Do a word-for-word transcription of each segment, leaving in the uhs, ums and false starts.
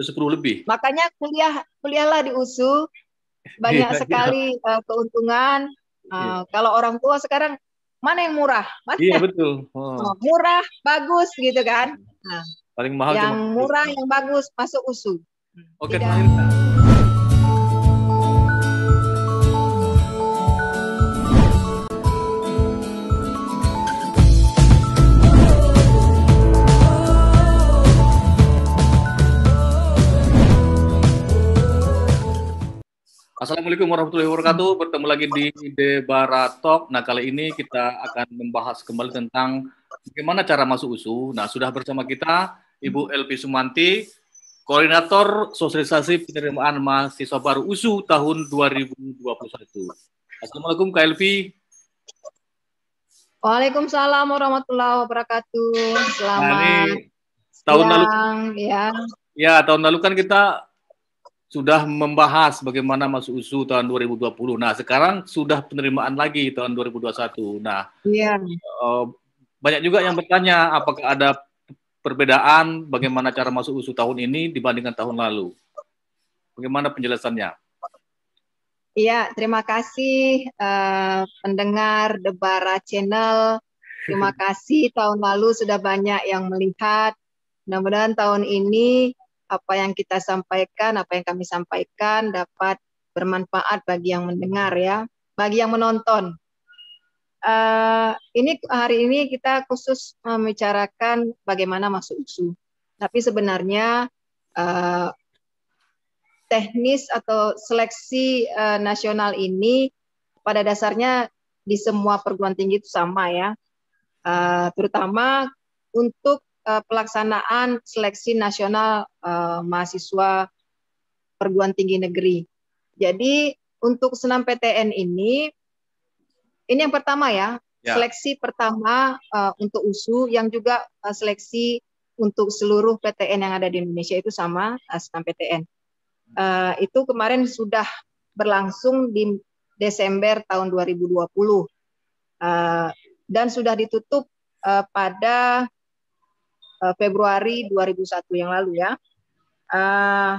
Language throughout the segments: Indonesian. sepuluh lebih. Makanya kuliah kuliahlah di U S U, banyak yeah, sekali yeah. Uh, keuntungan. Uh, yeah. Kalau orang tua sekarang mana yang murah? Mana? Iya yeah, betul. Oh. Oh, murah, bagus gitu kan? Nah, paling mahal yang cuma murah, yang bagus masuk U S U. Oke. Okay. Assalamualaikum warahmatullahi wabarakatuh. Bertemu lagi di Debara Talk. Nah, kali ini kita akan membahas kembali tentang bagaimana cara masuk U S U. Nah, sudah bersama kita Ibu Elvi Sumanti, Koordinator Sosialisasi Penerimaan Mahasiswa Baru U S U tahun dua ribu dua puluh satu. Assalamualaikum Kak Elvi. Waalaikumsalam warahmatullahi wabarakatuh. Selamat nah, ini, tahun siang, lalu. Ya. Ya, tahun lalu kan kita sudah membahas bagaimana masuk U S U tahun dua ribu dua puluh. Nah, sekarang sudah penerimaan lagi tahun dua ribu dua puluh satu. Nah, yeah. uh, banyak juga yang bertanya apakah ada perbedaan bagaimana cara masuk U S U tahun ini dibandingkan tahun lalu. Bagaimana penjelasannya? Iya, yeah, terima kasih uh, pendengar Debara Channel. Terima kasih tahun lalu sudah banyak yang melihat. Mudah-mudahan tahun ini apa yang kita sampaikan, apa yang kami sampaikan dapat bermanfaat bagi yang mendengar ya, bagi yang menonton. Uh, ini hari ini kita khusus membicarakan bagaimana masuk U S U. Tapi sebenarnya uh, teknis atau seleksi uh, nasional ini pada dasarnya di semua perguruan tinggi itu sama ya, uh, terutama untuk pelaksanaan seleksi nasional uh, mahasiswa perguruan tinggi negeri. Jadi untuk S N M P T N ini, ini yang pertama ya, ya. Seleksi pertama uh, untuk U S U yang juga uh, seleksi untuk seluruh P T N yang ada di Indonesia itu sama uh, S N M P T N. Uh, itu kemarin sudah berlangsung di Desember tahun dua ribu dua puluh uh, dan sudah ditutup uh, pada Februari dua ribu satu yang lalu ya. Uh,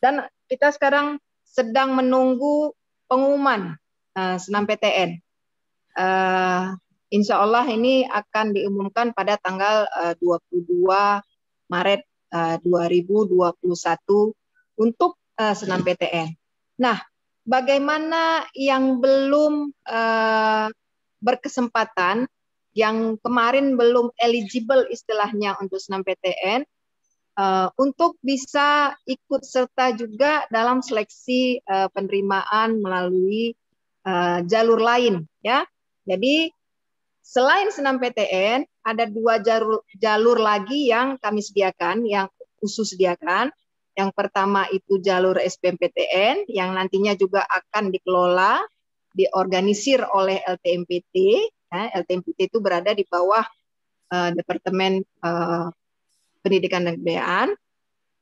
dan kita sekarang sedang menunggu pengumuman uh, S N M P T N. Uh, insya Allah ini akan diumumkan pada tanggal uh, dua puluh dua Maret uh, dua ribu dua puluh satu untuk uh, S N M P T N. Nah, bagaimana yang belum uh, berkesempatan, yang kemarin belum eligible istilahnya untuk S N M P T N, uh, untuk bisa ikut serta juga dalam seleksi uh, penerimaan melalui uh, jalur lain ya. Jadi selain S N M P T N ada dua jalur, jalur lagi yang kami sediakan, yang khusus sediakan. Yang pertama itu jalur S B M P T N yang nantinya juga akan dikelola, diorganisir oleh L T M P T. L T M P T itu berada di bawah uh, Departemen uh, Pendidikan dan Kebudayaan.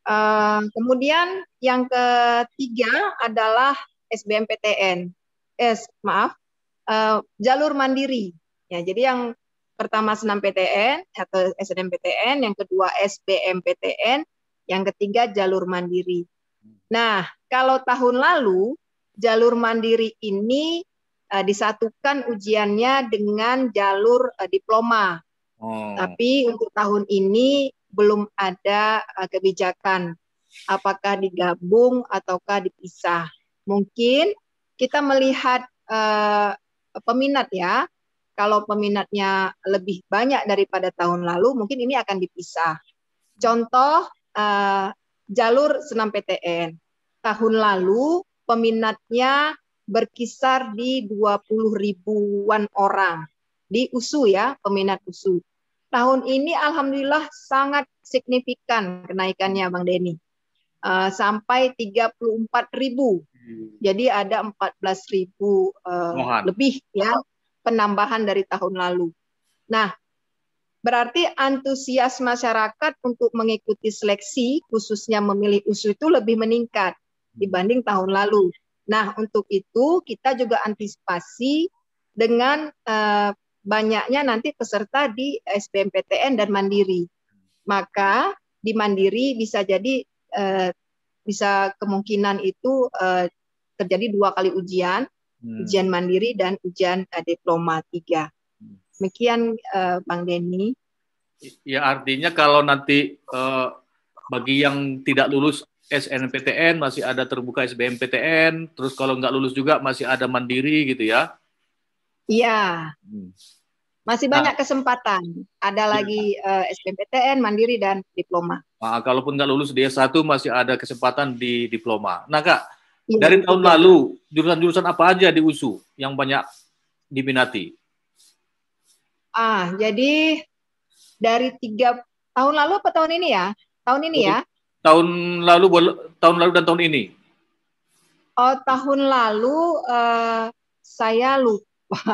Uh, kemudian yang ketiga adalah S B M P T N, S maaf uh, jalur mandiri. Ya, jadi yang pertama S N M P T N atau S N M P T N, yang kedua S B M P T N, yang ketiga jalur mandiri. Nah, kalau tahun lalu jalur mandiri ini disatukan ujiannya dengan jalur uh, diploma. Oh. Tapi untuk tahun ini belum ada uh, kebijakan apakah digabung ataukah dipisah. Mungkin kita melihat uh, peminat ya. Kalau peminatnya lebih banyak daripada tahun lalu, mungkin ini akan dipisah. Contoh uh, jalur S N M P T N. Tahun lalu peminatnya berkisar di dua puluh ribuan orang di U S U ya, peminat U S U. Tahun ini alhamdulillah sangat signifikan kenaikannya Bang Denny, uh, sampai tiga puluh empat ribu. Jadi ada empat belas ribu uh, lebih ya penambahan dari tahun lalu. Nah, berarti antusias masyarakat untuk mengikuti seleksi khususnya memilih U S U itu lebih meningkat dibanding tahun lalu. Nah, untuk itu kita juga antisipasi dengan eh, banyaknya nanti peserta di S B M P T N dan Mandiri. Maka di Mandiri bisa jadi eh, bisa kemungkinan itu eh, terjadi dua kali ujian, hmm. ujian mandiri dan ujian eh, diploma tiga. Demikian eh, Bang Denny. Ya, artinya kalau nanti eh, bagi yang tidak lulus S N M P T N masih ada terbuka S B M P T N, terus kalau nggak lulus juga masih ada mandiri gitu ya? Iya, hmm. masih banyak nah, kesempatan. Ada lagi ya. uh, S B M P T N, mandiri, dan diploma. Nah, kalaupun nggak lulus di S satu masih ada kesempatan di diploma. Nah Kak, ya, dari betul. tahun lalu jurusan-jurusan apa aja di U S U yang banyak diminati? Ah, jadi dari tiga tahun lalu apa tahun ini ya? Tahun ini ya? Tahun lalu, tahun lalu dan tahun ini. Oh, tahun lalu uh, saya lupa.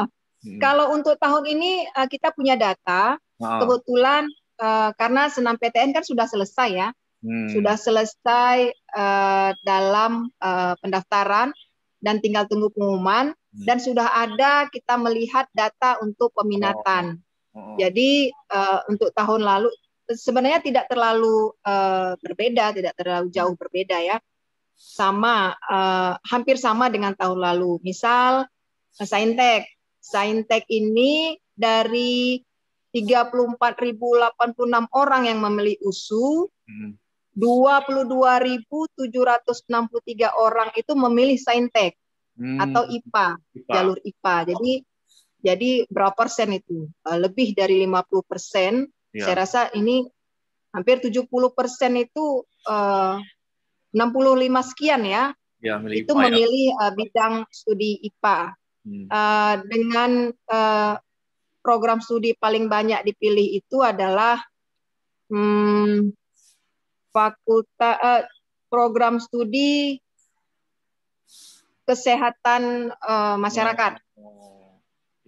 Hmm. Kalau untuk tahun ini uh, kita punya data. Wow. Kebetulan uh, karena S N M P T N kan sudah selesai ya, hmm. sudah selesai uh, dalam uh, pendaftaran dan tinggal tunggu pengumuman, hmm. dan sudah ada kita melihat data untuk peminatan. Oh. Jadi uh, untuk tahun lalu sebenarnya tidak terlalu uh, berbeda, tidak terlalu jauh berbeda ya, sama uh, hampir sama dengan tahun lalu. Misal uh, Saintek, Saintek ini dari tiga puluh empat ribu delapan puluh enam orang yang memilih U S U, hmm. dua puluh dua ribu tujuh ratus enam puluh tiga orang itu memilih Saintek hmm. atau I P A, I P A, jalur I P A. Jadi Jadi berapa persen itu? Lebih dari lima puluh persen. Ya. Saya rasa ini hampir tujuh puluh persen itu uh, enam puluh lima sekian ya. Ya, milih itu I P A, memilih ya. uh, bidang studi I P A. Hmm. Uh, dengan uh, program studi paling banyak dipilih itu adalah hmm, fakultas uh, program studi kesehatan uh, masyarakat. Ya.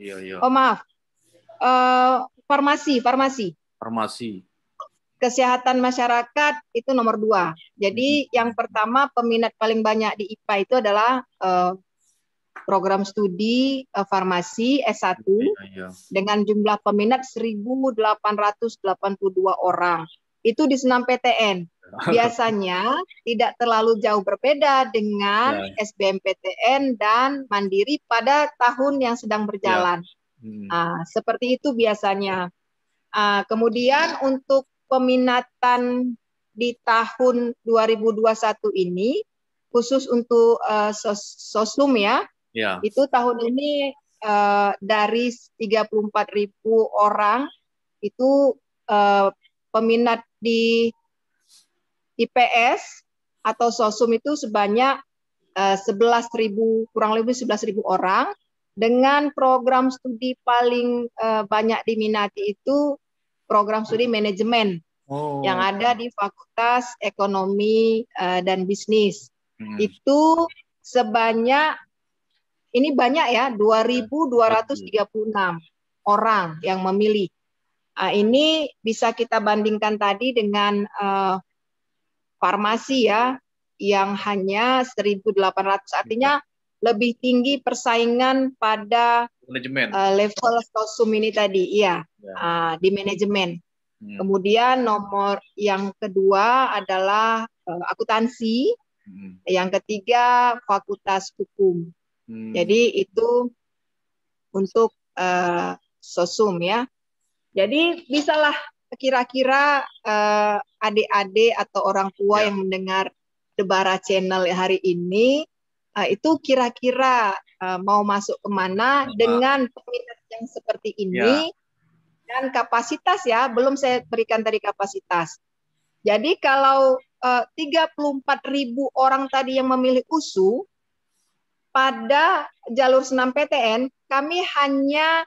Iya, iya. Oh maaf, uh, farmasi, farmasi. Farmasi. Kesehatan masyarakat itu nomor dua. Jadi mm-hmm. yang pertama peminat paling banyak di I P A itu adalah uh, program studi uh, farmasi S satu, iya, iya. dengan jumlah peminat seribu delapan ratus delapan puluh dua orang. Itu di S N M P T N. Biasanya tidak terlalu jauh berbeda dengan ya. S B M P T N dan Mandiri pada tahun yang sedang berjalan. Ya. Hmm. Nah, seperti itu biasanya. Nah, kemudian untuk peminatan di tahun dua ribu dua puluh satu ini, khusus untuk uh, sos soslum ya, ya, itu tahun ini uh, dari tiga puluh empat ribu orang itu uh, peminat di I P S atau sosum itu sebanyak uh, sebelas ribu, kurang lebih sebelas ribu orang, dengan program studi paling uh, banyak diminati itu program studi manajemen oh. yang ada di Fakultas Ekonomi uh, dan Bisnis. Hmm. Itu sebanyak, ini banyak ya, dua ribu dua ratus tiga puluh enam orang yang memilih. Uh, ini bisa kita bandingkan tadi dengan uh, farmasi ya, yang hanya seribu delapan ratus, artinya lebih tinggi persaingan pada manajemen. Uh, level sosum ini tadi, iya, ya. uh, di manajemen. Hmm. Kemudian nomor yang kedua adalah uh, akuntansi, hmm. yang ketiga fakultas hukum. Hmm. Jadi itu untuk uh, sosum ya. Jadi bisalah kira-kira adik-adik uh, atau orang tua ya. yang mendengar Debara Channel hari ini uh, itu kira-kira uh, mau masuk kemana nah. dengan peminat yang seperti ini ya. dan kapasitas ya, belum saya berikan tadi kapasitas. Jadi kalau uh, tiga puluh empat ribu orang tadi yang memilih U S U pada jalur S N M P T N, kami hanya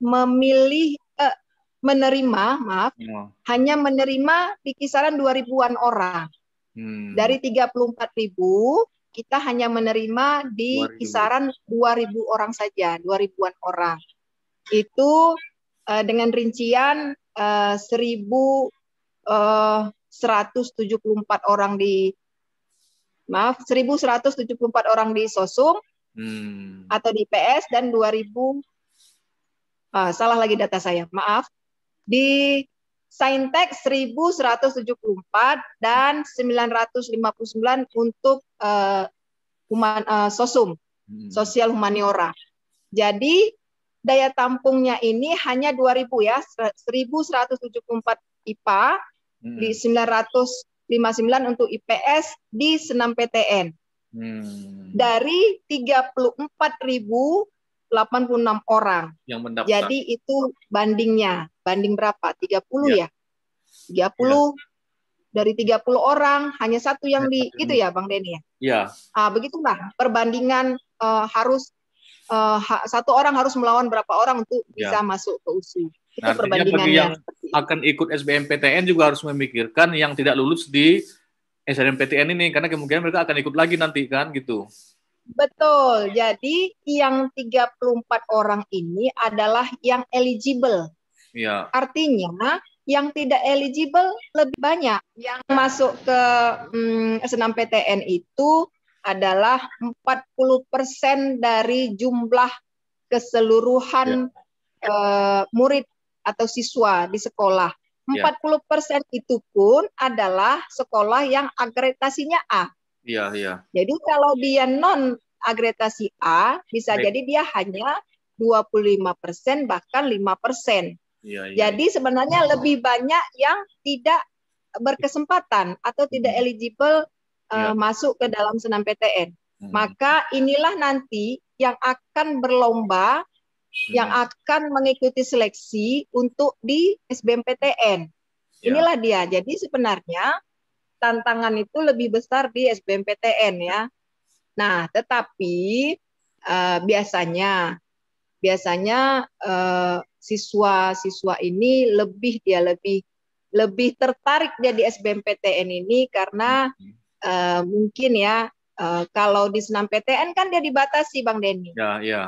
memilih uh, menerima, maaf, oh. hanya menerima di kisaran dua ribuan orang. Hmm. Dari tiga puluh empat ribu, kita hanya menerima di dua ribu. Kisaran dua ribu orang saja, dua ribuan orang. Itu uh, dengan rincian uh, seribu seratus tujuh puluh empat orang di, maaf, seribu seratus tujuh puluh empat orang di sosum hmm. atau di I P S, dan dua ribu, uh, salah lagi data saya, maaf, di Saintek seribu seratus tujuh puluh empat dan sembilan ratus lima puluh sembilan untuk uh, human, uh, sosum, hmm. sosial humaniora. Jadi daya tampungnya ini hanya dua ribu ya, seribu seratus tujuh puluh empat I P A, hmm. di sembilan ratus lima puluh sembilan untuk I P S di S N M P T N. Hmm. Dari tiga puluh empat ribu delapan puluh enam orang yang mendaftar. Jadi itu bandingnya, banding berapa? tiga puluh ya. ya? tiga puluh ya. Dari tiga puluh orang hanya satu yang di itu ya Bang Denny ya. Iya. Ah, begitulah perbandingan uh, harus uh, ha, satu orang harus melawan berapa orang untuk ya. bisa masuk ke U S U. Itu nah, perbandingannya. Yang akan ikut S B M P T N juga harus memikirkan yang tidak lulus di S N M P T N ini karena kemungkinan mereka akan ikut lagi nanti kan gitu. Betul. Jadi yang tiga puluh empat orang ini adalah yang eligible. Ya. Artinya yang tidak eligible lebih banyak. Yang masuk ke hmm, S N M P T N itu adalah empat puluh persen dari jumlah keseluruhan ya. uh, murid atau siswa di sekolah. Ya. empat puluh persen itu pun adalah sekolah yang akreditasinya A. Iya, iya. Jadi kalau dia non agretasi A, bisa Baik. jadi dia hanya dua puluh lima persen bahkan lima persen. Iya, iya. Jadi sebenarnya oh. lebih banyak yang tidak berkesempatan atau tidak eligible iya. uh, masuk ke dalam S N M P T N. Hmm. Maka inilah nanti yang akan berlomba, hmm. yang akan mengikuti seleksi untuk di S B M P T N. Iya. Inilah dia. Jadi sebenarnya tantangan itu lebih besar di S B M P T N ya. Nah, tetapi uh, biasanya biasanya siswa-siswa uh, ini lebih dia lebih lebih tertarik dia di S B M P T N ini karena uh, mungkin ya uh, kalau di S N M P T N kan dia dibatasi Bang Denny. Ya, ya.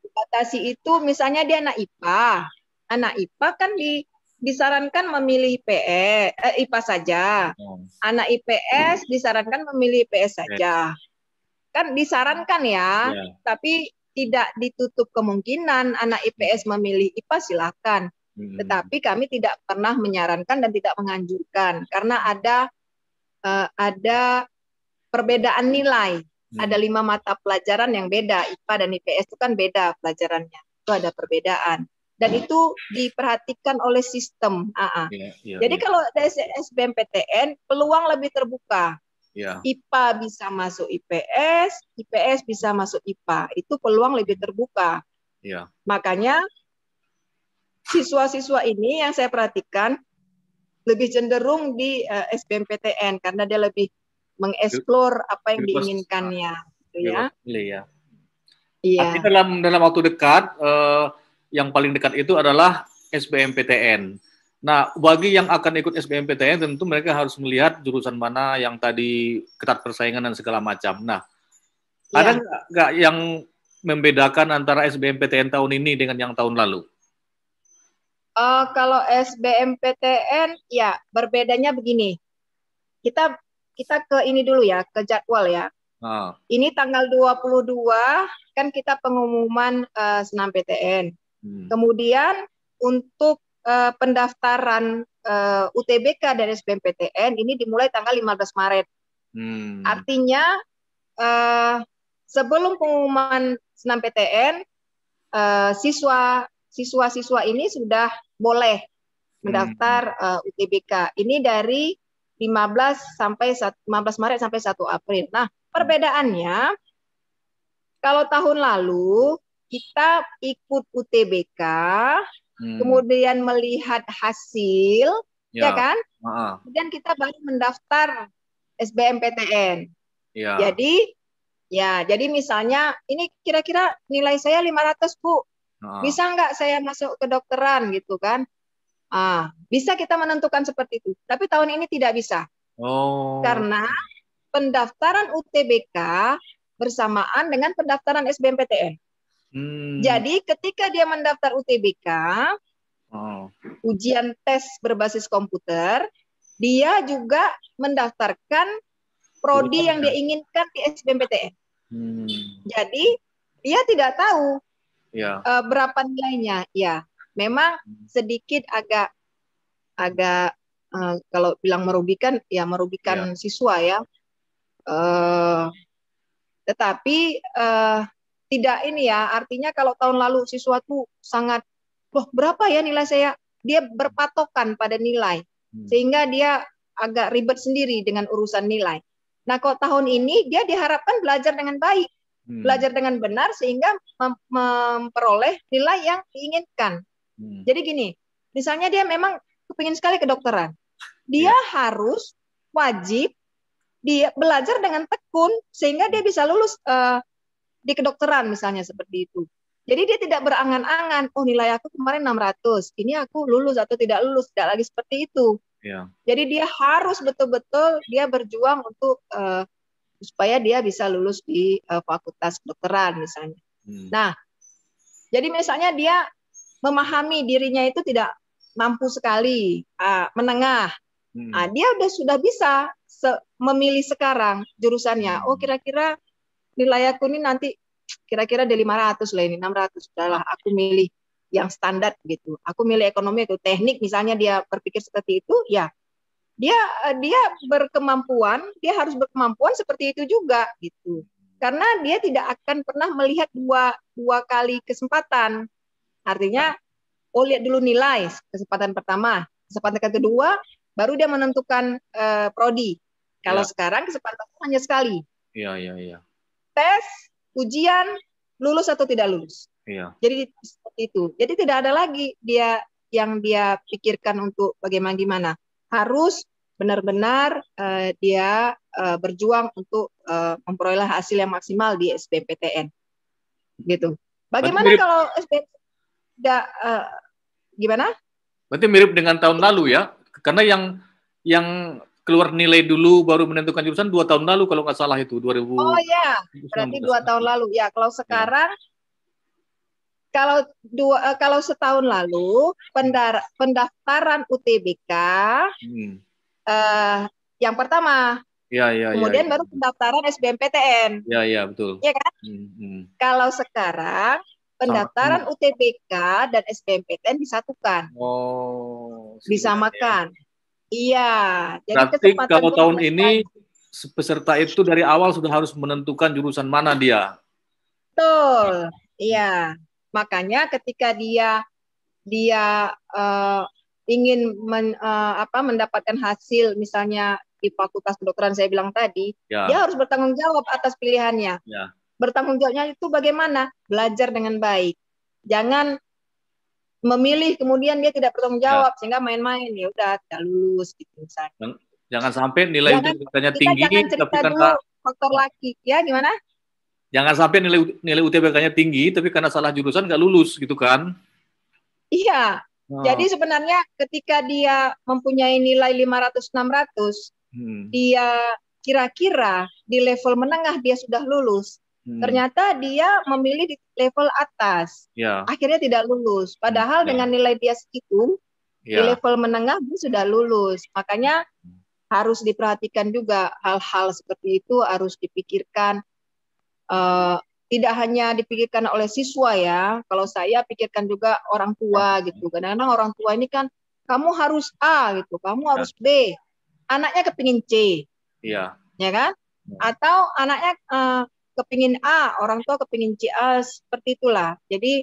Dibatasi itu misalnya dia anak I P A. Anak I P A kan di disarankan memilih I P S, I P A saja. Anak I P S disarankan memilih I P S saja. Kan disarankan ya, ya. tapi tidak ditutup kemungkinan anak I P S memilih I P A silakan. Hmm. Tetapi kami tidak pernah menyarankan dan tidak menganjurkan karena ada uh, ada perbedaan nilai. Hmm. Ada lima mata pelajaran yang beda. I P A dan I P S itu kan beda pelajarannya. Itu ada perbedaan. Dan itu diperhatikan oleh sistem A A. Yeah, yeah, Jadi yeah. kalau dari S B M P T N peluang lebih terbuka. Yeah. I P A bisa masuk I P S, I P S bisa masuk I P A. Itu peluang lebih terbuka. Yeah. Makanya siswa-siswa ini yang saya perhatikan lebih cenderung di uh, S B M P T N karena dia lebih mengeksplor apa yang diinginkannya. Gitu ya. Iya. Yeah. Dalam dalam waktu dekat. Uh, Yang paling dekat itu adalah S B M P T N. Nah, bagi yang akan ikut S B M P T N tentu mereka harus melihat jurusan mana yang tadi ketat persaingan dan segala macam. Nah, ya. ada nggak yang membedakan antara S B M P T N tahun ini dengan yang tahun lalu? Uh, kalau S B M P T N, ya berbedanya begini. Kita kita ke ini dulu ya, ke jadwal ya. Uh. Ini tanggal dua puluh dua kan kita pengumuman uh, S N M P T N. Hmm. Kemudian untuk uh, pendaftaran uh, U T B K dan S B M P T N ini dimulai tanggal lima belas Maret. Hmm. Artinya uh, sebelum pengumuman S N M P T N uh, siswa siswa-siswa ini sudah boleh mendaftar hmm. uh, U T B K. Ini dari lima belas sampai lima belas Maret sampai satu April. Nah, perbedaannya kalau tahun lalu kita ikut U T B K, hmm. kemudian melihat hasil, ya, ya kan? Maaf. Kemudian kita baru mendaftar S B M P T N. Ya. Jadi, ya, jadi misalnya ini kira-kira nilai saya lima ratus Bu, maaf. bisa nggak saya masuk ke dokteran gitu kan? Ah, bisa kita menentukan seperti itu. Tapi tahun ini tidak bisa, oh. karena pendaftaran U T B K bersamaan dengan pendaftaran S B M P T N. Hmm. Jadi ketika dia mendaftar U T B K, oh. ujian tes berbasis komputer, dia juga mendaftarkan prodi yang dia inginkan di S B M P T N. Hmm. Jadi dia tidak tahu ya. uh, berapa nilainya. Ya, memang sedikit agak agak uh, kalau bilang merugikan, ya merugikan yeah. siswa ya. Uh, tetapi uh, tidak ini ya, artinya kalau tahun lalu siswa tuh sangat, wah berapa ya nilai saya? Dia berpatokan pada nilai, hmm. sehingga dia agak ribet sendiri dengan urusan nilai. Nah, kalau tahun ini dia diharapkan belajar dengan baik, hmm. belajar dengan benar sehingga mem memperoleh nilai yang diinginkan. Hmm. Jadi gini, misalnya dia memang kepingin sekali kedokteran, dia yeah. harus wajib dia belajar dengan tekun sehingga dia bisa lulus uh, di kedokteran misalnya seperti itu. Jadi dia tidak berangan-angan, oh nilai aku kemarin enam ratus, ini aku lulus atau tidak lulus, tidak lagi seperti itu. Ya. Jadi dia harus betul-betul dia berjuang untuk uh, supaya dia bisa lulus di uh, fakultas kedokteran misalnya. Hmm. Nah, jadi misalnya dia memahami dirinya itu tidak mampu sekali, uh, menengah. Hmm. Nah, dia udah sudah bisa se memilih sekarang jurusannya. Hmm. Oh kira-kira nilai aku ini nanti kira-kira dari lima ratus lah ini, enam ratus sudahlah aku milih yang standar gitu. Aku milih ekonomi atau teknik misalnya, dia berpikir seperti itu ya. Dia dia berkemampuan, dia harus berkemampuan seperti itu juga gitu. Karena dia tidak akan pernah melihat dua dua kali kesempatan. Artinya oh lihat dulu nilai kesempatan pertama, kesempatan kedua baru dia menentukan uh, prodi. Kalau ya. Sekarang kesempatan hanya sekali. Iya iya iya. Tes, ujian, lulus atau tidak lulus. Iya. Jadi seperti itu. Jadi tidak ada lagi dia yang dia pikirkan untuk bagaimana gimana. Harus benar-benar uh, dia uh, berjuang untuk uh, memperoleh hasil yang maksimal di S B M P T N. Gitu. Bagaimana mirip, kalau S B M P T N tidak uh, gimana? Berarti mirip dengan tahun lalu ya. Karena yang yang keluar nilai dulu baru menentukan jurusan dua tahun lalu kalau nggak salah itu dua ribu. Oh ya, berarti dua tahun lalu ya. Kalau sekarang ya. Kalau dua kalau setahun lalu pendar, pendaftaran U T B K hmm. eh, yang pertama, ya, ya, kemudian ya, ya. baru pendaftaran S B M P T N. Ya ya betul. Iya kan? Hmm, hmm. Kalau sekarang pendaftaran Sama. U T B K dan S B M P T N disatukan, oh, disamakan. Iya. Ya. Jadi berarti kalau tahun ini kan, peserta itu dari awal sudah harus menentukan jurusan mana dia. Betul. Iya. Makanya ketika dia dia uh, ingin men, uh, apa, mendapatkan hasil misalnya di fakultas kedokteran saya bilang tadi, ya. Dia harus bertanggung jawab atas pilihannya. Ya. Bertanggung jawabnya itu bagaimana? Belajar dengan baik. Jangan memilih kemudian dia tidak bertanggung jawab ya. Sehingga main-main ya udah tidak lulus gitu misalnya. Jangan sampai nilai U T B K-nya tinggi tapi karena faktor laki ya gimana? Jangan sampai nilai nilai U T B K-nya tinggi, tapi karena salah jurusan nggak lulus gitu kan? Iya. Oh. Jadi sebenarnya ketika dia mempunyai nilai lima ratus enam ratus, hmm. dia kira-kira di level menengah dia sudah lulus. Hmm. Ternyata dia memilih di level atas. Ya. Akhirnya tidak lulus. Padahal ya. Dengan nilai dia segitu, ya. Di level menengah dia sudah lulus. Makanya harus diperhatikan juga hal-hal seperti itu harus dipikirkan. Uh, tidak hanya dipikirkan oleh siswa ya, kalau saya pikirkan juga orang tua gitu. Kadang-kadang orang tua ini kan, kamu harus A gitu, kamu harus ya. B, anaknya kepingin C, iya, ya kan? Ya. Atau anaknya uh, kepingin A, orang tua kepingin C, A, seperti itulah. Jadi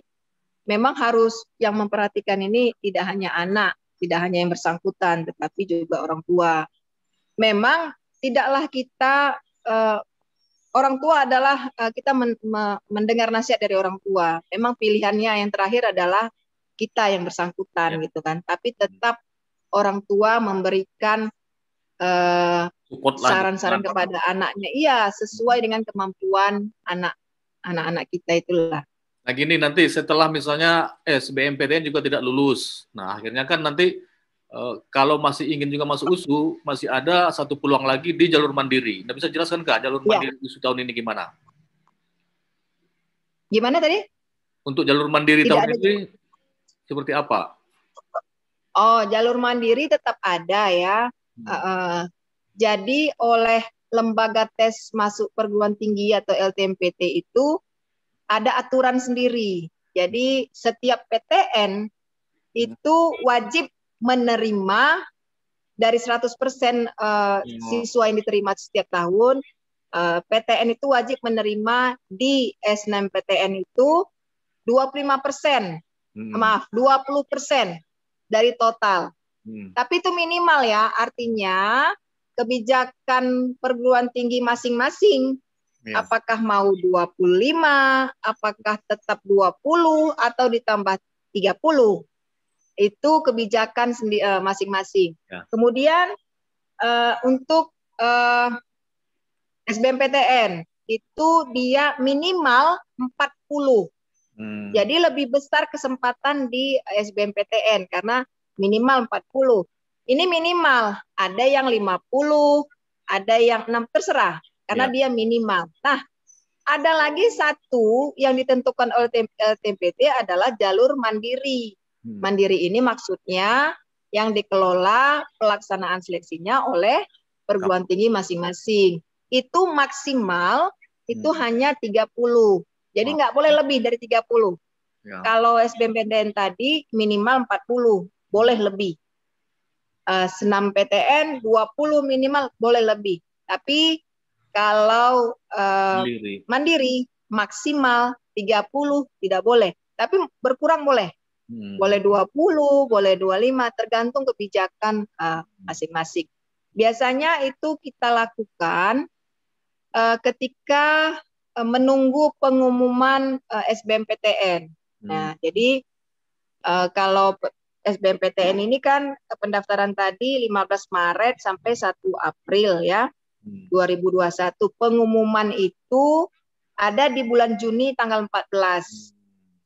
memang harus yang memperhatikan ini tidak hanya anak, tidak hanya yang bersangkutan, tetapi juga orang tua. Memang tidaklah kita uh, orang tua adalah kita men, me, mendengar nasihat dari orang tua. Memang pilihannya yang terakhir adalah kita yang bersangkutan ya. Gitu kan. Tapi tetap orang tua memberikan saran-saran uh, kepada anaknya. Iya, sesuai dengan kemampuan anak anak-anak kita itulah. Nah gini nanti setelah misalnya S B M P T N juga tidak lulus. Nah akhirnya kan nanti uh, kalau masih ingin juga masuk U S U, masih ada satu peluang lagi di jalur mandiri. Nggak bisa jelaskan, Kak, jalur ya. Mandiri U S U tahun ini gimana? Gimana tadi? Untuk jalur mandiri Tidak tahun ini juga. Seperti apa? Oh, jalur mandiri tetap ada ya. Hmm. Uh, uh, jadi oleh lembaga tes masuk perguruan tinggi atau L T M P T itu ada aturan sendiri. Jadi setiap P T N itu wajib menerima dari seratus persen siswa yang diterima setiap tahun, P T N itu wajib menerima di S N M P T N itu dua puluh lima persen, hmm. maaf, dua puluh persen dari total. Hmm. Tapi itu minimal ya, artinya kebijakan perguruan tinggi masing-masing, ya. Apakah mau dua puluh lima, apakah tetap dua puluh, atau ditambah tiga puluh. Itu kebijakan masing-masing. Ya. Kemudian uh, untuk uh, S B M P T N, itu dia minimal empat puluh. Hmm. Jadi lebih besar kesempatan di S B M P T N karena minimal empat puluh. Ini minimal, ada yang lima puluh, ada yang enam, terserah karena ya. Dia minimal. Nah, ada lagi satu yang ditentukan oleh L T M P T adalah jalur mandiri. Hmm. Mandiri ini maksudnya yang dikelola pelaksanaan seleksinya oleh perguruan tinggi masing-masing. Itu maksimal itu hmm. hanya tiga puluh. Jadi nggak boleh lebih dari tiga puluh. Ya. Kalau S B M P T N tadi minimal empat puluh, boleh lebih. Uh, S N M P T N dua puluh minimal, boleh lebih. Tapi kalau uh, mandiri. mandiri maksimal tiga puluh tidak boleh. Tapi berkurang boleh. Hmm. Boleh dua puluh, boleh dua puluh lima, tergantung kebijakan masing-masing. Uh, Biasanya itu kita lakukan uh, ketika menunggu pengumuman uh, S B M P T N. Nah, hmm. jadi uh, kalau S B M P T N ini kan pendaftaran tadi lima belas Maret sampai satu April ya, hmm. dua ribu dua puluh satu. Pengumuman itu ada di bulan Juni tanggal empat belas. Hmm.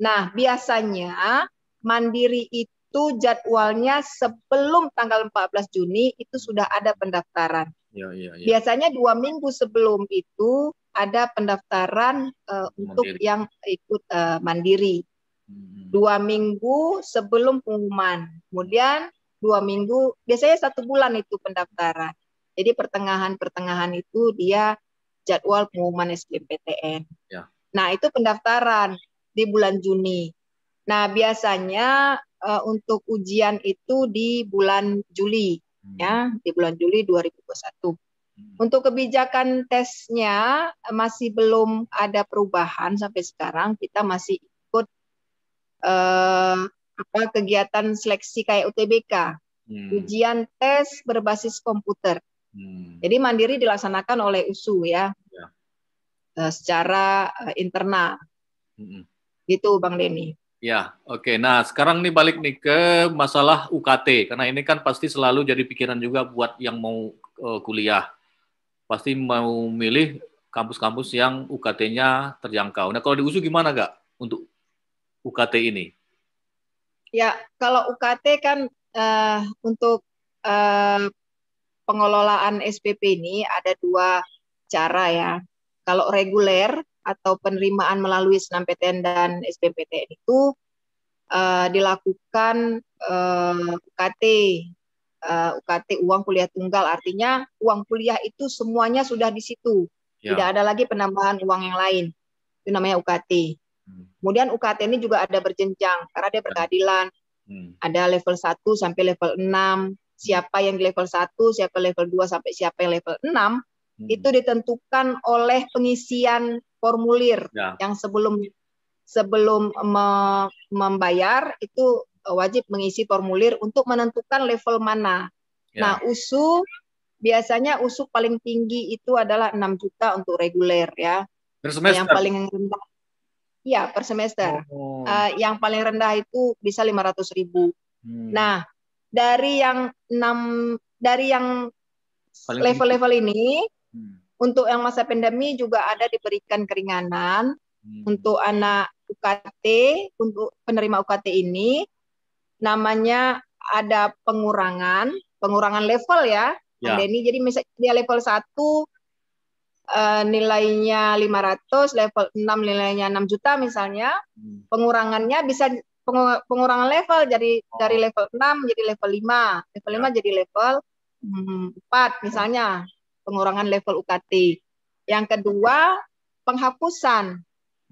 Nah, biasanya mandiri itu jadwalnya sebelum tanggal empat belas Juni itu sudah ada pendaftaran. Ya, ya, ya. Biasanya dua minggu sebelum itu ada pendaftaran uh, untuk yang ikut uh, mandiri. Hmm. Dua minggu sebelum pengumuman. Kemudian dua minggu, biasanya satu bulan itu pendaftaran. Jadi pertengahan-pertengahan itu dia jadwal pengumuman S B M P T N. Ya. Nah itu pendaftaran di bulan Juni. Nah biasanya uh, untuk ujian itu di bulan Juli. Hmm. Ya, di bulan Juli dua ribu dua puluh satu. Untuk kebijakan tesnya masih belum ada perubahan sampai sekarang. Kita masih ikut eh, apa, kegiatan seleksi kayak U T B K, hmm. ujian tes berbasis komputer. Hmm. Jadi mandiri dilaksanakan oleh U S U ya, ya. Eh, secara eh, internal. Hmm. Gitu Bang Denny. Ya, oke. Okay. Nah, sekarang nih balik nih ke masalah U K T, karena ini kan pasti selalu jadi pikiran juga buat yang mau uh, kuliah. Pasti mau milih kampus-kampus yang U K T-nya terjangkau. Nah, kalau di U S U gimana, Kak, untuk U K T ini? Ya, kalau U K T kan uh, untuk uh, pengelolaan S P P ini ada dua cara ya. Kalau reguler atau penerimaan melalui S N M P T N dan S B M P T N itu uh, dilakukan uh, U K T. Uh, U K T uang kuliah tunggal, artinya uang kuliah itu semuanya sudah di situ, ya. Tidak ada lagi penambahan uang yang lain, itu namanya U K T. Hmm. Kemudian U K T ini juga ada berjenjang karena dia berkeadilan, hmm. ada level satu sampai level enam. Siapa yang di level satu, siapa level dua, sampai siapa yang level enam, hmm. itu ditentukan oleh pengisian formulir ya. Yang sebelum sebelum me- membayar itu wajib mengisi formulir untuk menentukan level mana. Ya. Nah, U S U biasanya U S U paling tinggi itu adalah enam juta untuk reguler ya. Per semester. Yang paling rendah. Ya, per semester. Oh. Uh, yang paling rendah itu bisa lima ratus ribu. Hmm. Nah, dari yang enam dari yang level-level ini hmm. untuk yang masa pandemi juga ada diberikan keringanan hmm. untuk anak U K T, untuk penerima U K T ini. Namanya ada pengurangan, pengurangan level ya. ya. Ini jadi misalnya dia level satu uh, nilainya lima ratus, level enam nilainya enam juta misalnya. Hmm. Pengurangannya bisa pengur pengurangan level jadi oh. dari level enam jadi level lima, level ya. lima jadi level hmm, empat misalnya. Pengurangan level U K T. Yang kedua, penghapusan.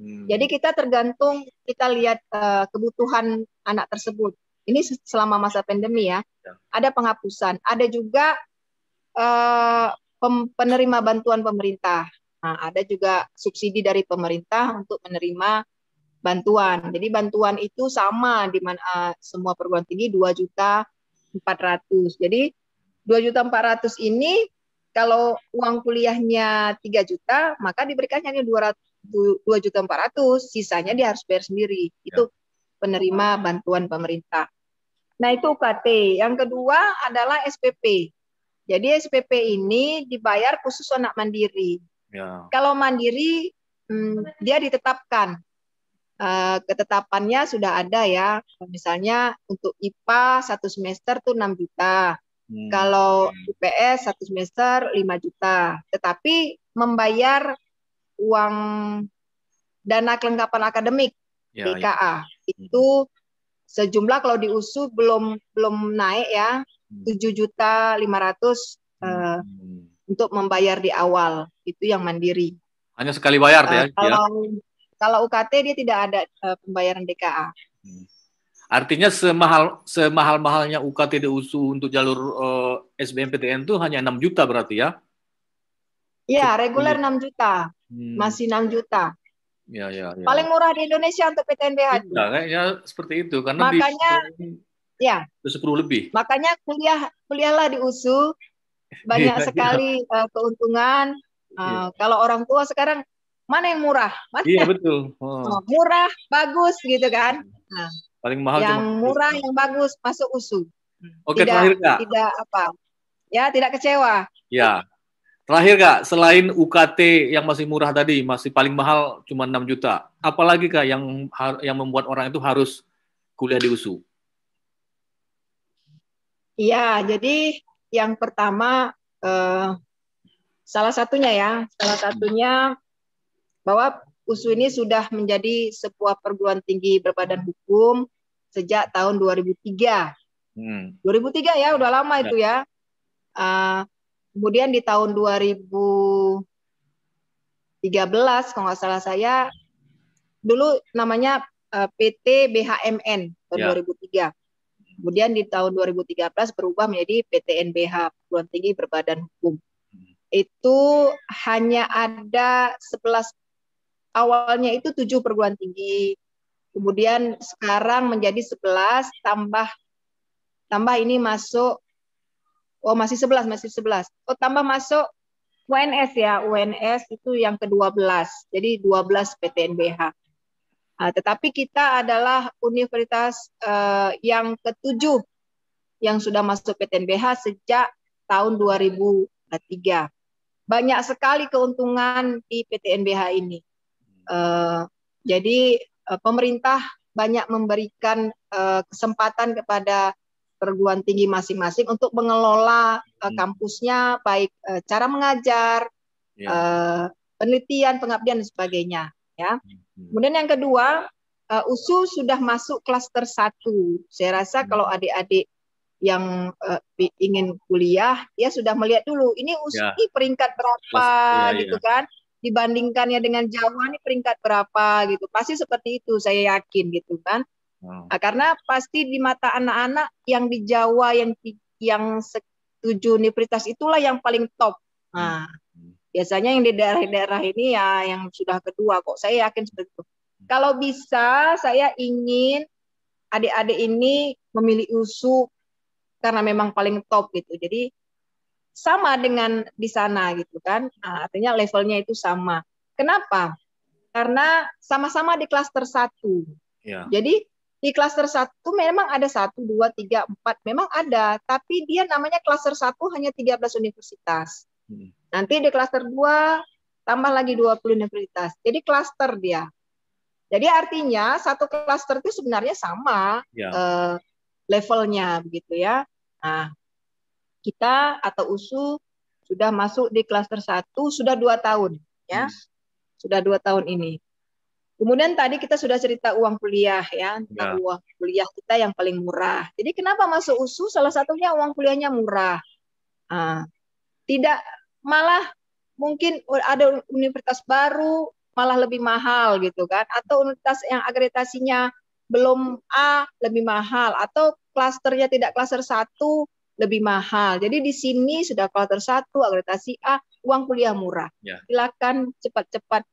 Hmm. Jadi kita tergantung kita lihat uh, kebutuhan anak tersebut. Ini selama masa pandemi ya. ada penghapusan, ada juga eh, penerima bantuan pemerintah. Nah, ada juga subsidi dari pemerintah untuk menerima bantuan. Jadi bantuan itu sama di mana uh, semua perguruan tinggi dua juta empat ratus ribu. Jadi dua juta empat ratus ribu ini kalau uang kuliahnya tiga juta, maka diberikannya hanya dua juta empat ratus ribu, sisanya dia harus bayar sendiri. Itu penerima bantuan pemerintah. Nah, itu U K T. Yang kedua adalah S P P. Jadi S P P ini dibayar khusus anak mandiri. Ya. Kalau mandiri, hmm, dia ditetapkan. Uh, ketetapannya sudah ada ya. Misalnya untuk I P A satu semester tuh enam juta. Hmm. Kalau I P S satu semester lima juta. Tetapi membayar uang dana kelengkapan akademik, ya, D K A. Ya. Itu sejumlah kalau di U S U belum belum naik ya. tujuh juta lima ratus ribu uh, hmm. untuk membayar di awal, itu yang mandiri. Hanya sekali bayar uh, ya? Kalau, kalau U K T dia tidak ada uh, pembayaran D K A. Hmm. Artinya semahal semahal-mahalnya U K T di U S U untuk jalur uh, S B M P T N itu hanya enam juta berarti ya? Iya, reguler enam juta. Hmm. Masih enam juta. Ya, ya, ya. Paling murah di Indonesia untuk P T N B H. Nah, kayaknya seperti itu. Karena makanya, di, ya, sepuluh lebih. Makanya kuliah kuliahlah di U S U. Banyak yeah, sekali yeah. Uh, keuntungan. Uh, yeah. Kalau orang tua sekarang, mana yang murah? Mana? Yeah, betul. Oh. Oh, murah, bagus gitu kan. Nah, paling mahal yang murah, yang bagus, masuk U S U. Oke, okay, terakhir Kak. Tidak apa. Ya, tidak kecewa. Ya. Terakhir Kak, selain U K T yang masih murah tadi, masih paling mahal cuma enam juta. Apalagi Kak yang yang membuat orang itu harus kuliah di U S U? Iya, jadi yang pertama eh, salah satunya ya, salah satunya bahwa U S U ini sudah menjadi sebuah perguruan tinggi berbadan hukum sejak tahun dua ribu tiga. Hmm. dua ribu tiga ya, udah lama ya. Itu ya. Uh, kemudian di tahun dua ribu tiga belas kalau nggak salah saya, dulu namanya uh, P T B H M N tahun ya. dua ribu tiga. Kemudian di tahun dua ribu tiga belas berubah menjadi P T N B H, perguruan tinggi berbadan hukum. Itu hanya ada sebelas, awalnya itu tujuh perguruan tinggi. Kemudian sekarang menjadi sebelas, tambah tambah ini masuk, oh masih sebelas, masih sebelas. Oh tambah masuk U N S ya, U N S itu yang kedua belas, jadi dua belas P T N B H. Nah, tetapi kita adalah universitas uh, yang ketujuh yang sudah masuk P T N B H sejak tahun dua ribu tiga. Banyak sekali keuntungan di P T N B H ini. Uh, jadi uh, pemerintah banyak memberikan uh, kesempatan kepada perguruan tinggi masing-masing untuk mengelola uh, kampusnya, baik uh, cara mengajar, ya. uh, penelitian, pengabdian, dan sebagainya. Ya. Kemudian yang kedua, uh, U S U sudah masuk klaster satu. Saya rasa kalau adik-adik yang uh, ingin kuliah, dia sudah melihat dulu, ini U S U ya. Ini peringkat berapa ya, gitu ya. Kan? Dibandingkannya dengan Jawa ini peringkat berapa gitu? Pasti seperti itu, saya yakin gitu kan? Wow. Nah, karena pasti di mata anak-anak yang di Jawa yang yang setuju universitas itulah yang paling top. Nah. Biasanya yang di daerah-daerah ini ya yang sudah kedua kok. Saya yakin seperti itu. Kalau bisa saya ingin adik-adik ini memilih U S U karena memang paling top gitu. Jadi sama dengan di sana gitu kan. Nah, artinya levelnya itu sama. Kenapa? Karena sama-sama di klaster satu. Ya. Jadi di klaster satu memang ada satu, dua, tiga, empat. Memang ada. Tapi dia namanya klaster satu hanya tiga belas universitas. Hmm. Nanti di klaster dua tambah lagi dua puluh universitas. Jadi klaster dia. Jadi artinya satu klaster itu sebenarnya sama ya. eh, levelnya begitu ya. Nah, kita atau U S U sudah masuk di klaster satu sudah dua tahun ya. Hmm. Sudah dua tahun ini. Kemudian tadi kita sudah cerita uang kuliah ya, tentang ya. Uang kuliah kita yang paling murah. Jadi kenapa masuk U S U? Salah satunya uang kuliahnya murah. Nah, tidak malah mungkin ada universitas baru malah lebih mahal gitu kan, atau universitas yang akreditasinya belum A lebih mahal, atau klasternya tidak klaster satu lebih mahal. Jadi di sini sudah klaster satu, akreditasi A, uang kuliah murah. Ya. Silakan cepat-cepat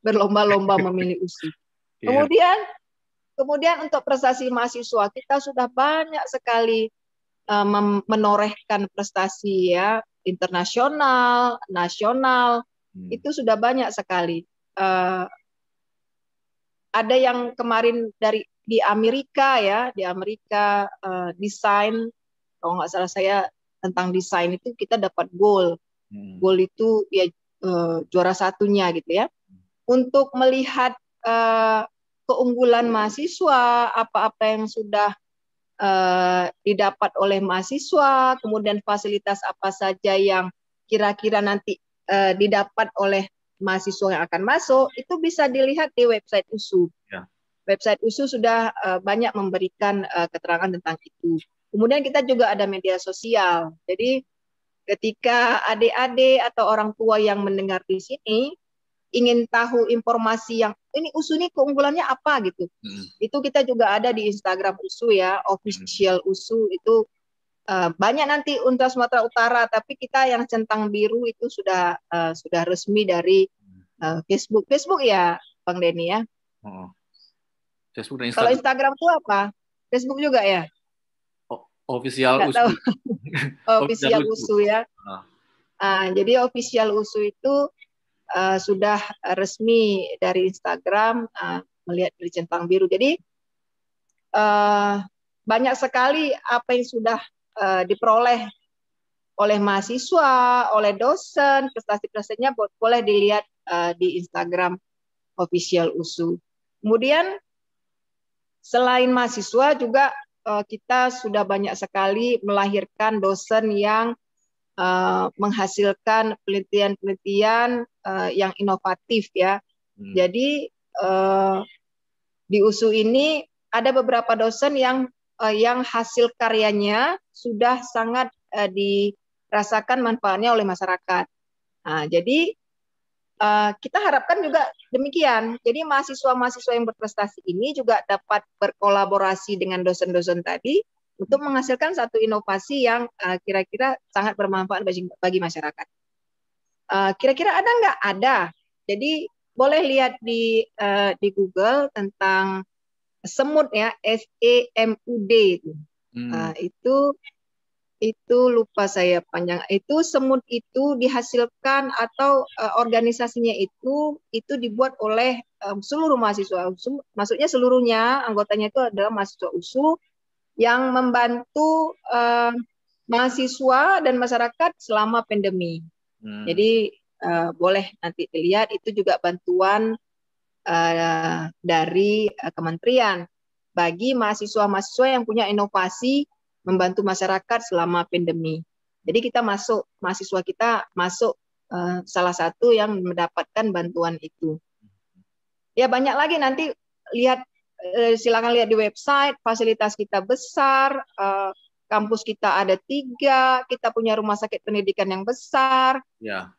berlomba-lomba memilih U S U. Ya. Kemudian kemudian untuk prestasi mahasiswa, kita sudah banyak sekali uh, menorehkan prestasi ya, internasional, nasional, hmm. itu sudah banyak sekali. Uh, Ada yang kemarin dari di Amerika ya, di Amerika uh, desain, kalau nggak salah saya tentang desain itu kita dapat goal, hmm. goal itu ya uh, juara satunya gitu ya. Hmm. Untuk melihat uh, keunggulan mahasiswa, apa-apa yang sudah uh, didapat oleh mahasiswa, kemudian fasilitas apa saja yang kira-kira nanti uh, didapat oleh mahasiswa yang akan masuk, itu bisa dilihat di website U S U. Ya. Website U S U sudah uh, banyak memberikan uh, keterangan tentang itu. Kemudian kita juga ada media sosial. Jadi ketika adik-adik atau orang tua yang mendengar di sini ingin tahu informasi yang ini U S U ini keunggulannya apa gitu. Hmm. Itu kita juga ada di Instagram U S U ya, official hmm. U S U itu Uh, banyak nanti untuk Sumatera Utara, tapi kita yang centang biru itu sudah uh, sudah resmi dari uh, Facebook. Facebook ya, Bang Denny ya. Oh. Facebook dan Instagram. Kalau Instagram itu apa? Facebook juga ya. Oh, official U S U. Official U S U ya. Uh, jadi official U S U itu uh, sudah resmi dari Instagram, uh, melihat dari centang biru. Jadi uh, banyak sekali apa yang sudah diperoleh oleh mahasiswa, oleh dosen, prestasi-prestasinya boleh dilihat uh, di Instagram official U S U. Kemudian selain mahasiswa juga uh, kita sudah banyak sekali melahirkan dosen yang uh, menghasilkan penelitian-penelitian uh, yang inovatif ya. Hmm. Jadi uh, di U S U ini ada beberapa dosen yang Uh, yang hasil karyanya sudah sangat uh, dirasakan manfaatnya oleh masyarakat. Nah, jadi uh, kita harapkan juga demikian. Jadi mahasiswa-mahasiswa yang berprestasi ini juga dapat berkolaborasi dengan dosen-dosen tadi untuk menghasilkan satu inovasi yang kira-kira uh, sangat bermanfaat bagi, bagi masyarakat. Kira-kira uh, ada nggak? Ada. Jadi boleh lihat di uh, di Google tentang semut ya, S E M U D itu. Hmm. Nah, itu itu lupa saya panjang. Itu semut itu dihasilkan atau uh, organisasinya itu itu dibuat oleh um, seluruh mahasiswa U S U. Maksudnya seluruhnya anggotanya itu adalah mahasiswa U S U yang membantu uh, mahasiswa dan masyarakat selama pandemi. Hmm. Jadi uh, boleh nanti dilihat itu juga bantuan Uh, dari uh, kementerian bagi mahasiswa-mahasiswa yang punya inovasi membantu masyarakat selama pandemi. Jadi kita masuk, mahasiswa kita masuk uh, salah satu yang mendapatkan bantuan itu. Ya banyak lagi nanti lihat, uh, silakan lihat di website, fasilitas kita besar, uh, kampus kita ada tiga, kita punya rumah sakit pendidikan yang besar, ya.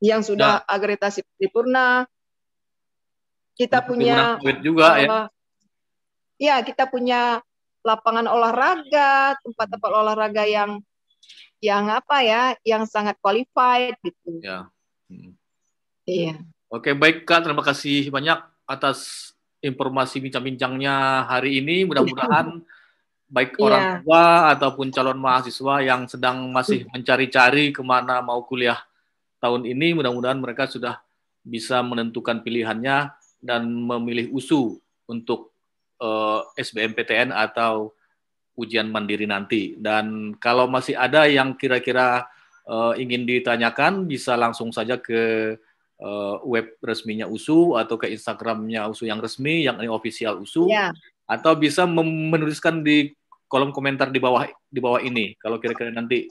Yang sudah nah. akreditasi paripurna. Kita punya juga ya. Ya, kita punya lapangan olahraga, tempat-tempat olahraga yang yang apa ya, yang sangat qualified gitu. Ya. Hmm. Iya. Oke, baik Kak, terima kasih banyak atas informasi bincang-bincangnya hari ini. Mudah-mudahan baik orang tua ataupun calon mahasiswa yang sedang masih mencari-cari kemana mau kuliah tahun ini, mudah-mudahan mereka sudah bisa menentukan pilihannya dan memilih U S U untuk uh, S B M P T N atau ujian mandiri nanti. Dan kalau masih ada yang kira-kira uh, ingin ditanyakan, bisa langsung saja ke uh, web resminya U S U atau ke Instagramnya U S U yang resmi, yang official U S U, yeah. Atau bisa menuliskan di kolom komentar di bawah di bawah ini. Kalau kira-kira nanti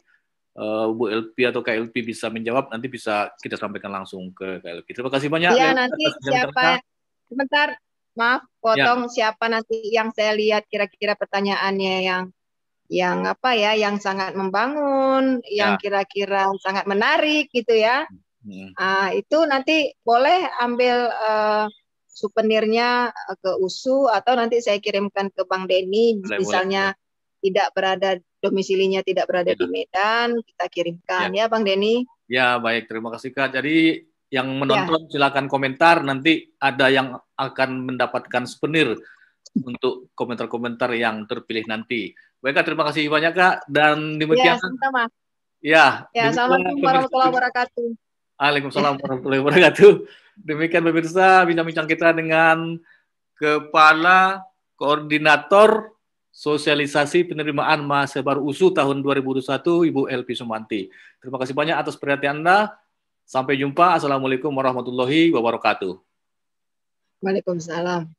Uh, Bu L P atau K L P bisa menjawab, nanti bisa kita sampaikan langsung ke K L P. Terima kasih banyak. Iya, nanti siapa, sebentar, maaf, potong ya. Siapa nanti yang saya lihat kira-kira pertanyaannya yang yang apa ya, yang sangat membangun, ya. Yang kira-kira sangat menarik gitu ya. Hmm. Uh, itu nanti boleh ambil uh, souvenirnya ke U S U atau nanti saya kirimkan ke Bang Denny, boleh, misalnya boleh. tidak berada domisilinya tidak berada ya. di Medan, kita kirimkan ya, ya Bang Denny. Ya baik, terima kasih Kak. Jadi yang menonton ya. silakan komentar, nanti ada yang akan mendapatkan souvenir untuk komentar-komentar yang terpilih nanti. Baik Kak, terima kasih banyak Kak, dan demikian. Ya, sama. Ya, ya assalamualaikum warahmatullahi wabarakatuh. Waalaikumsalam warahmatullahi wabarakatuh. Demikian pemirsa bincang-bincang kita dengan Kepala Koordinator Sosialisasi Penerimaan Mahasiswa Baru U S U tahun dua ribu dua puluh satu, Ibu Elvi Sumanti. Terima kasih banyak atas perhatian Anda. Sampai jumpa. Assalamualaikum warahmatullahi wabarakatuh. Waalaikumsalam.